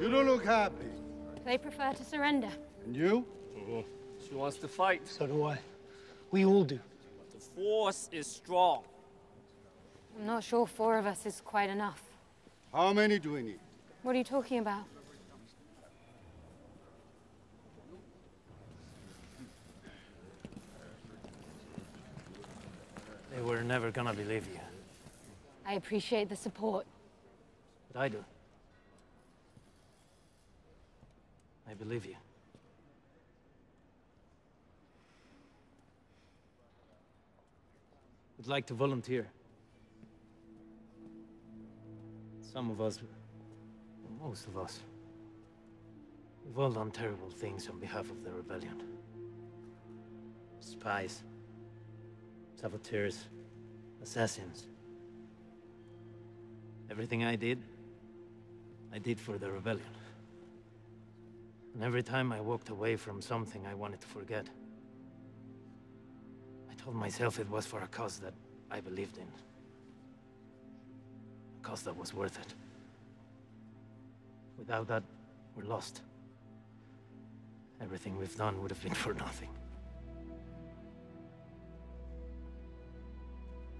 You don't look happy. They prefer to surrender. And you? Mm-hmm. She wants to fight. So do I. We all do. The Force is strong. I'm not sure 4 of us is quite enough. How many do we need? What are you talking about? They were never gonna believe you. I appreciate the support. But I do. I believe you. Would like to volunteer. Some of us, most of us, we've all done terrible things on behalf of the rebellion. Spies, saboteurs, assassins. Everything I did for the rebellion. And every time I walked away from something I wanted to forget, I told myself it was for a cause that I believed in. A cause that was worth it. Without that, we're lost. Everything we've done would have been for nothing.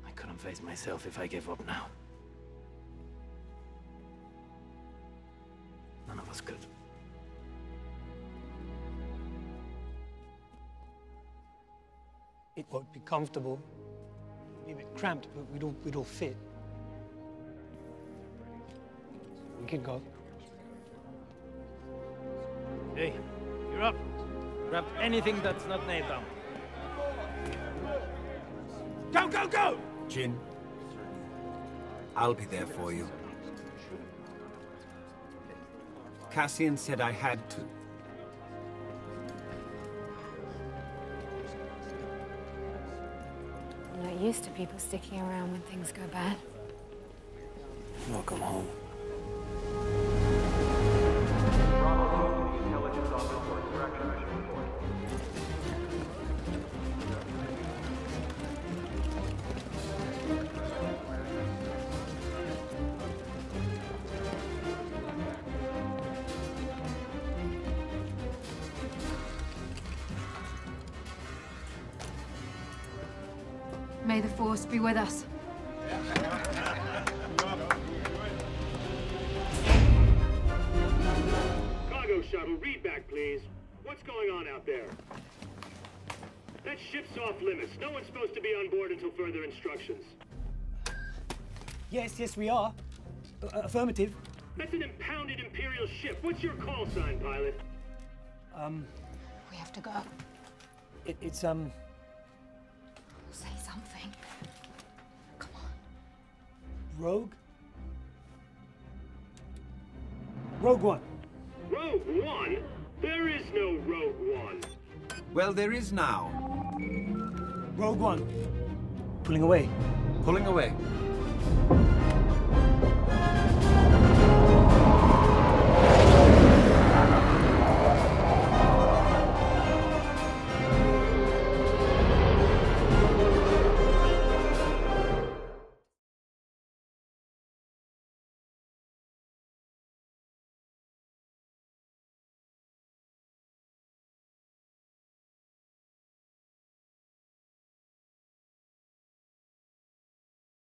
I couldn't face myself if I gave up now. None of us could. It won't be comfortable. It'll be a bit cramped, but we'd all fit. We can go. Hey, you're up. Grab anything that's not Nathan. Go, go, go! Jin, I'll be there for you. Cassian said I had to. I'm used to people sticking around when things go bad. Welcome home. May the Force be with us. Cargo shuttle, read back, please. What's going on out there? That ship's off limits. No one's supposed to be on board until further instructions. Yes, yes, we are. Affirmative. That's an impounded Imperial ship. What's your call sign, pilot? We have to go. It's Say something. Come on. Rogue? Rogue One. Rogue One? There is no Rogue One. Well, there is now. Rogue One. Pulling away. Pulling away.